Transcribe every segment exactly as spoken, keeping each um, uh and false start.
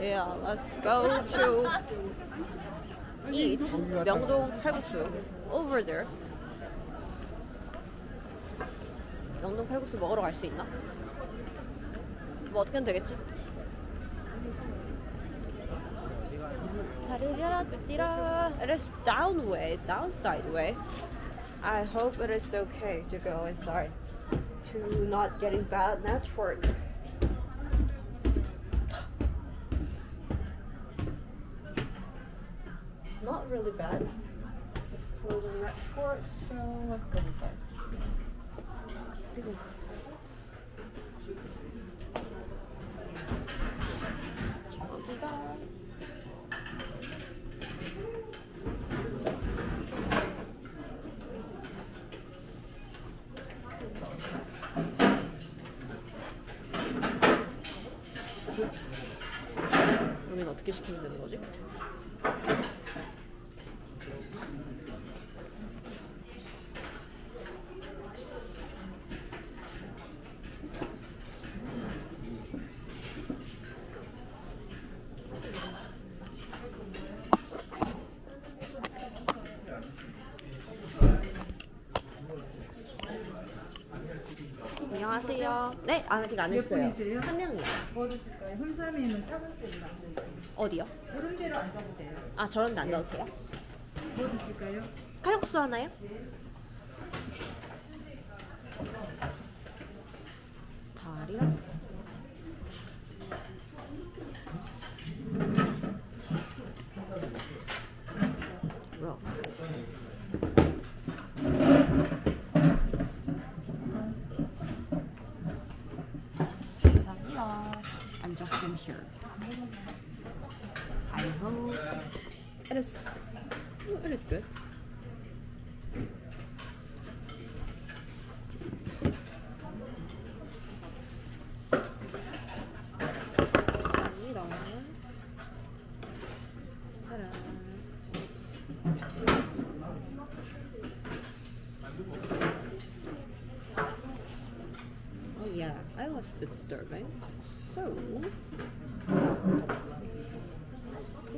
Yeah, let's go to eat Bjeongdong Kalguksu over there. Bjeongdong Kalguksu 먹으러 갈 수 있나? 뭐 어떻게 하면 되겠지? It is down way, downside way. I hope it is okay to go inside, to not getting bad network. Not really bad for the network, so let's go inside. 그러면 어떻게 시키면 되는 거지? 안녕하세요. 네, 아직 안 했어요. 몇 분이세요? 한 명이요. 뭐 드실까요? 흠삼이는 차갑게는 앉아있어요. 어디요? 오른쪽으로 앉아도 돼요. 아, 저런 데 앉아도 돼요? 뭐 드실까요? 칼국수 하나요? 네. 다리요? I'm just in here. I hope it is. It is good. Oh yeah, I was a bit starving. So, I'm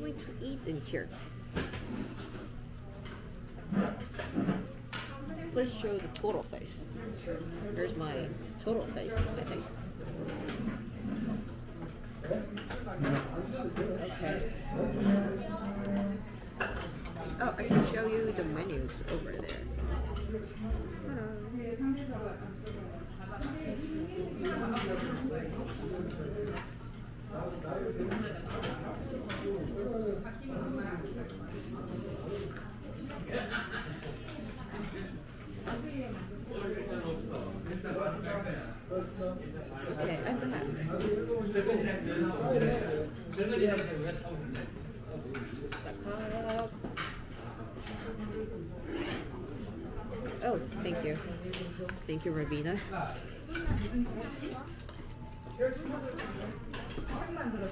going to eat in here. Please show the total face. There's my total face, I think. Okay. Oh, I can show you the menus over there. Okay, I'm back. Oh, thank you. Thank you, Rabina.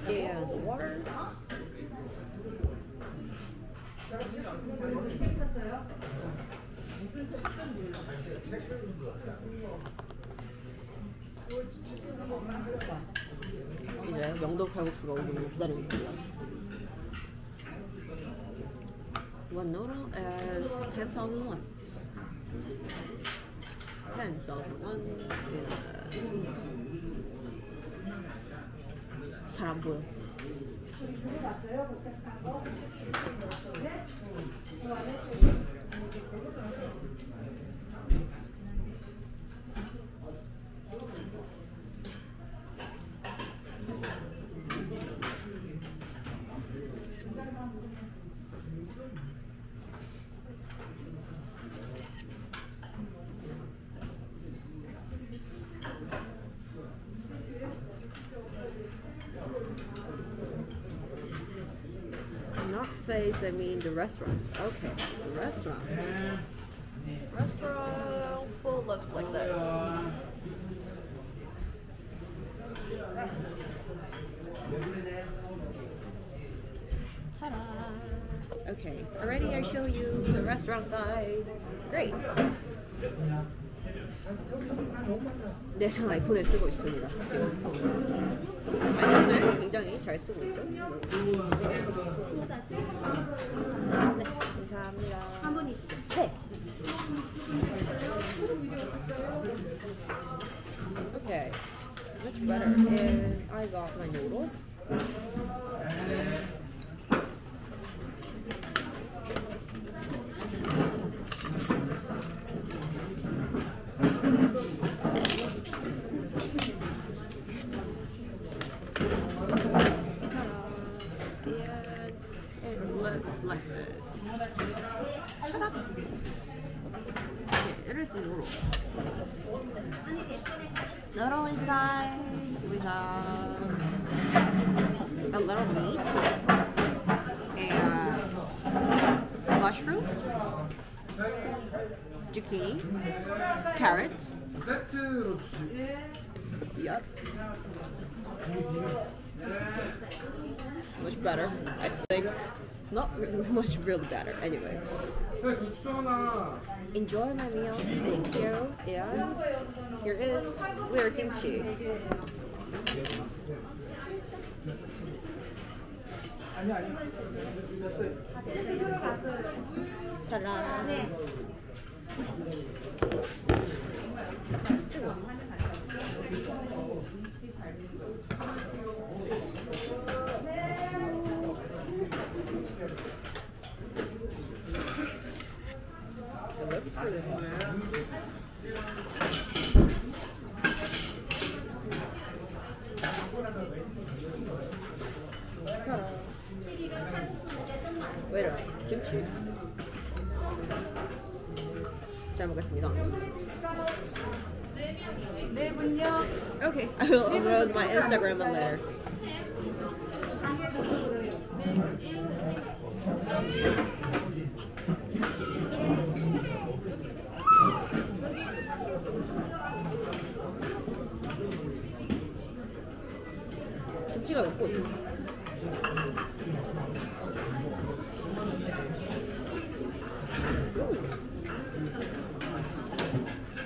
Yeah, the water. 이제 명동 칼국수가 오기를 기다리고 있습니다. One noodle is ten thousand won. ten thousand won. 잘 안 보여. Place, I mean the restaurant. Okay, the restaurant. Restaurant full looks like this. Ta-da! Okay, already I show you the restaurant side. Great. 네, 전 아이폰을 쓰고 있습니다. 지금 아이폰을 굉장히 잘 쓰고 있죠. 네. 감사합니다. 한 번이시죠? 네. Okay. Much better. And I got my noodles. Noodle inside with uh, a little meat and mushrooms, zucchini, carrot. Yep. Much better, I think. Not really much, really better. Anyway. Enjoy my meal. Thank you. And here is weird kimchi. Wait a minute, kimchi. 잘 먹겠습니다. Okay, I will upload my Instagram later. 김치가 없고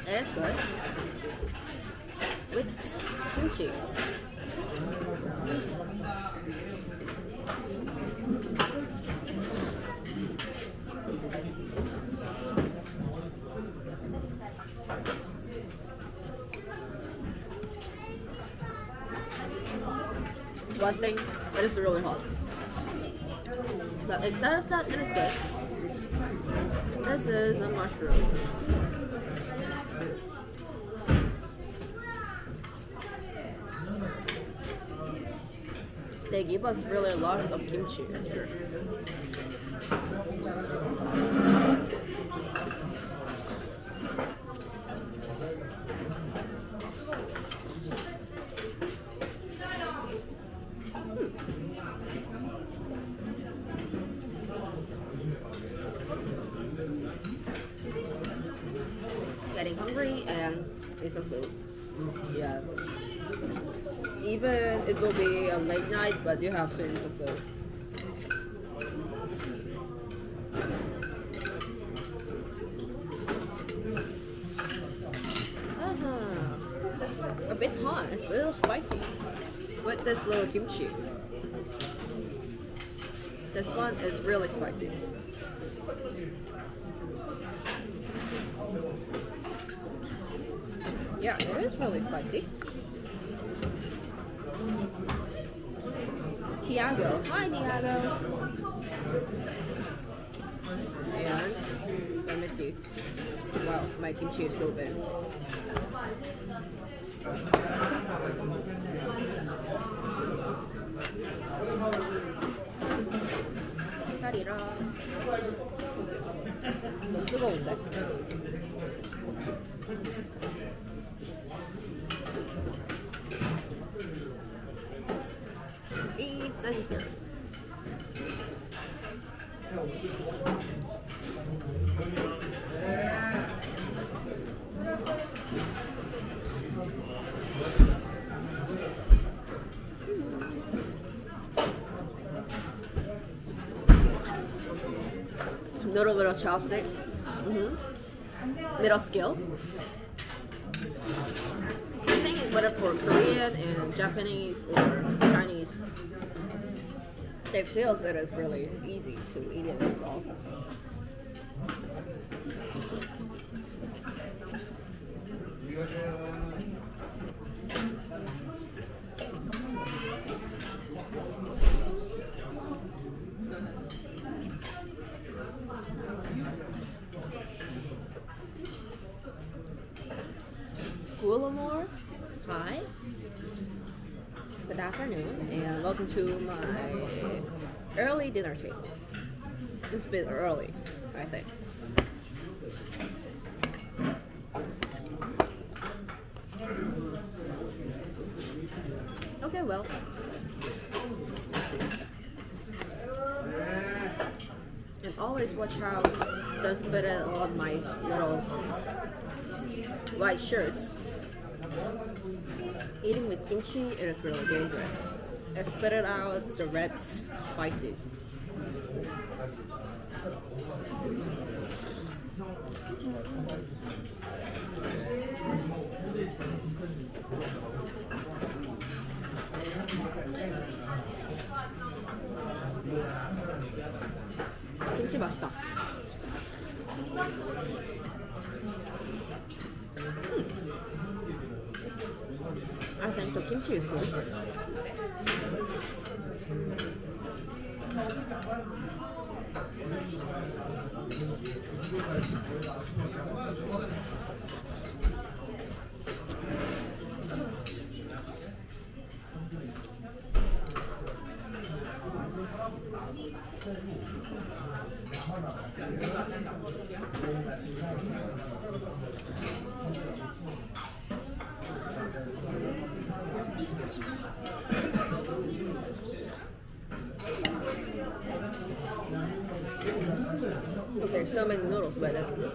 That's good. With kimchi. One thing, it is really hot. But instead of that, it is good. This is a mushroom. They give us really lots of kimchi here. Hmm. Getting hungry and eat some food. Yeah. Even it will be a late night, but you have to eat some food. Uh-huh. A bit hot, it's a little spicy with this little kimchi. This one is really spicy. Yeah, it is really spicy. Diego. Hi, Diego. And let me see. Wow, my kimchi is so big. It's in here. Little little chopsticks. Mm-hmm. Little skill. I think it's better for Korean and Japanese or Chinese. it feels that it's really easy to eat it, that's all. Gulamore, hi, good afternoon, and welcome to my early dinner table. It's been early, I think. Okay, well. And always watch out, does better on my little white shirts. Eating with kimchi, it is really dangerous. I spit it out the red spices. Kimchi 맛있다. I think the kimchi is good. Okay, so many noodles, but that's good.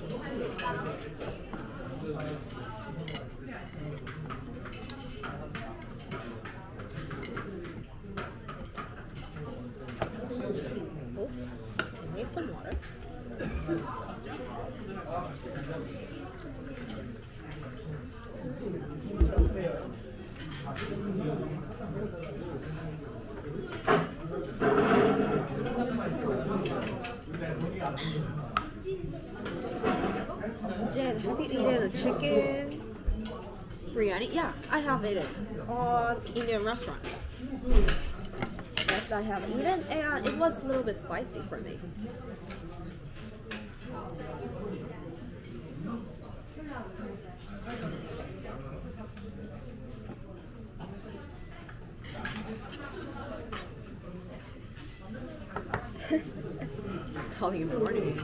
Oops, I need some water. Jin, have you eaten the chicken biryani? Yeah, I have eaten on Indian restaurant. Yes, I have eaten, and it was a little bit spicy for me. Call you morning.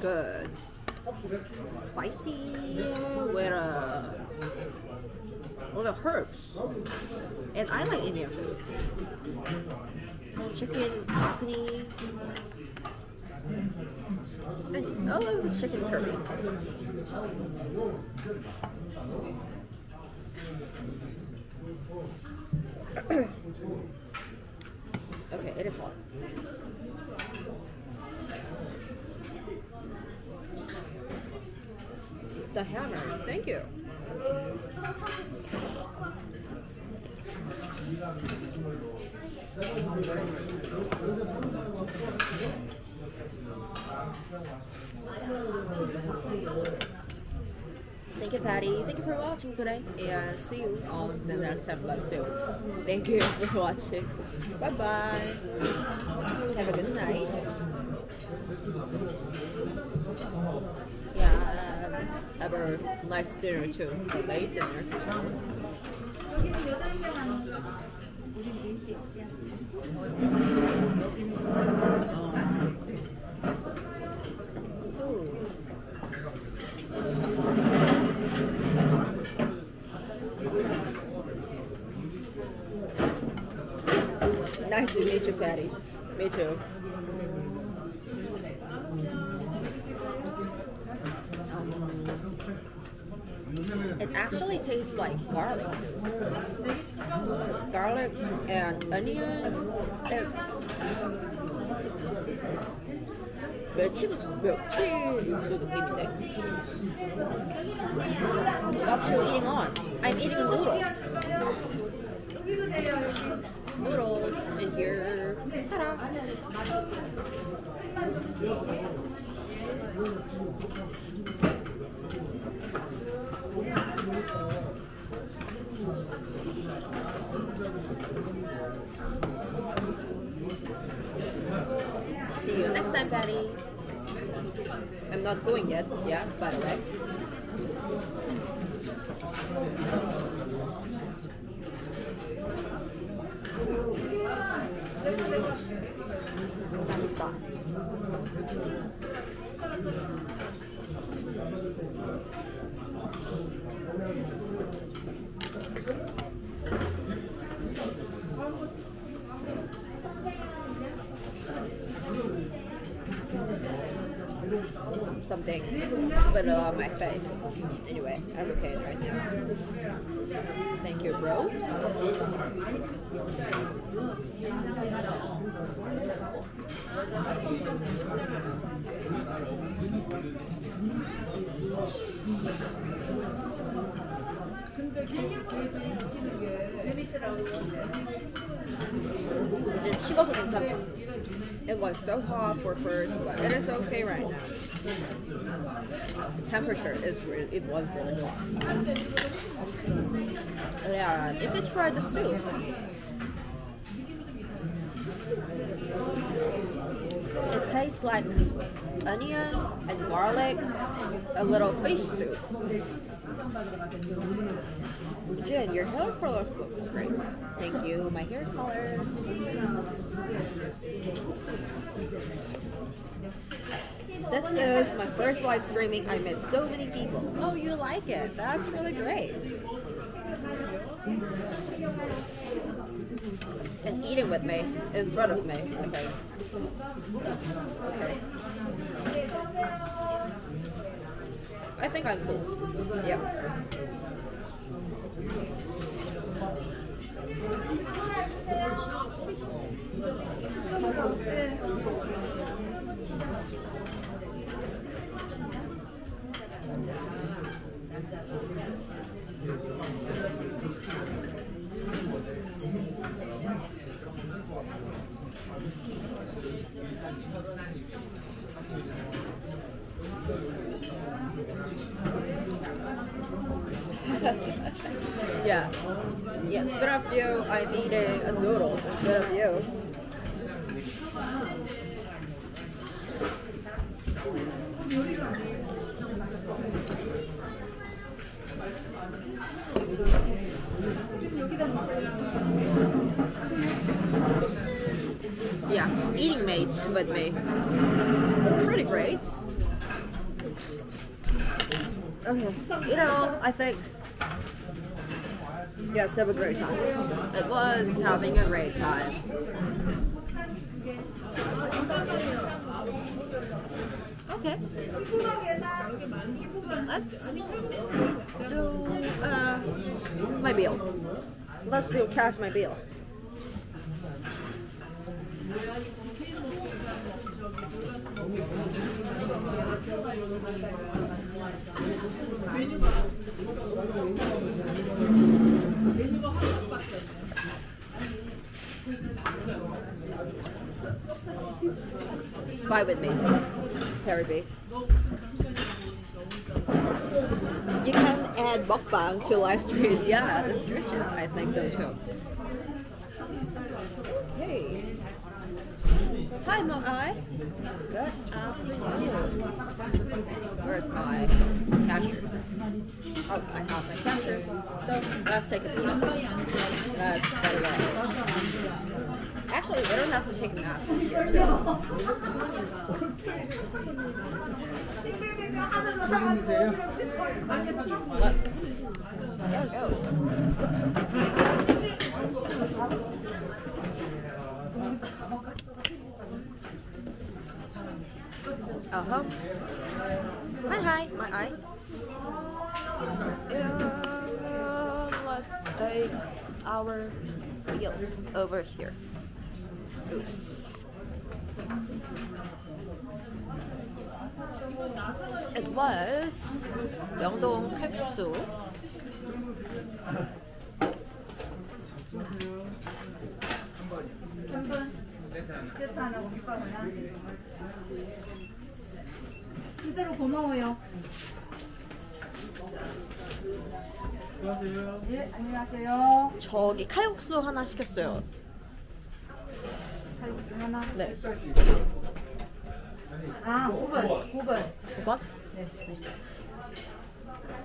Good. Spicy with a with the herbs. And I like Indian food. Chicken macaroni. And I love the chicken curry. Okay, it is hot. The hammer, thank you. Thank you, Patty. Thank you for watching today, and see you on the next episode too. Thank you for watching. Bye bye. Have a good night. Yeah, um, have a nice dinner too. A late dinner. Nice to meet you, Patty. Me too. Um, it actually tastes like garlic. Garlic and onion. It's what you eating on. I'm eating noodles. noodles in here. See you next time, Patty. I'm not going yet, yeah, by the way. Something spittle on my face. Anyway, I'm okay right now. Thank you, bro. It was so hot for first, but it is okay right now. The temperature is re it was really hot. Yeah, if you try the soup. It tastes like onion and garlic, a little fish soup. Jin, your hair color looks great. Thank you, my hair color. This is my first live streaming. I met so many people. Oh, you like it? That's really great. And eating with me, in front of me. Okay. Okay. I think I'm cool. Yeah. Yeah, yeah, instead of you, I'm eating a noodle instead of you. Yeah, eating mates with me. Pretty great. Okay, you know, I think. Yes, have a great time. It was having a great time. Okay. Let's do uh, my bill. Let's do cash my bill. Buy with me, Terry B. You can add mukbang to live stream. Yeah, that's delicious. I think so too. Hey. Hi, my eye. Good afternoon. Where's my cashier? Oh, I have my cashier. So let's take a nap. Let's go. Actually, we don't have to take a nap. Let's. There we go. Uh huh. Hi, hi, my eye. Yeah, let's take our wheel over here. Oops. It was Bjeongdong Kalguksu. 세트 하나 오빠 하나한테 진짜로 고마워요. 안녕하세요. 예, 안녕하세요. 저기 칼국수 하나 시켰어요. 칼국수 하나? 네. 아, 오 번. 오 번. 오 번? 네. 네.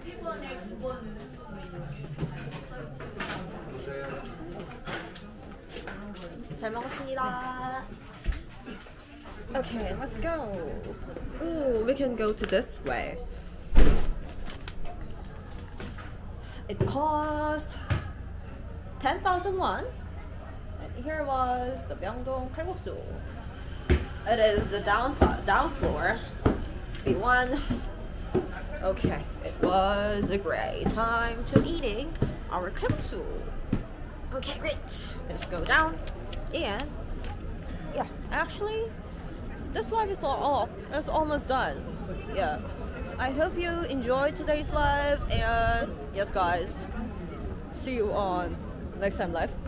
일 번에 구 번. 잘 먹었습니다. Okay, let's go. Ooh, we can go to this way. It cost ten thousand won. And here was the Bjeongdong Kalguksu. It is the down, down floor. We won. Okay, it was a great time to eating our kalguksu. Okay, great. Let's go down. And yeah, actually, this live is all, it's almost done. Yeah, I hope you enjoyed today's live. And yes, guys, see you on next time live.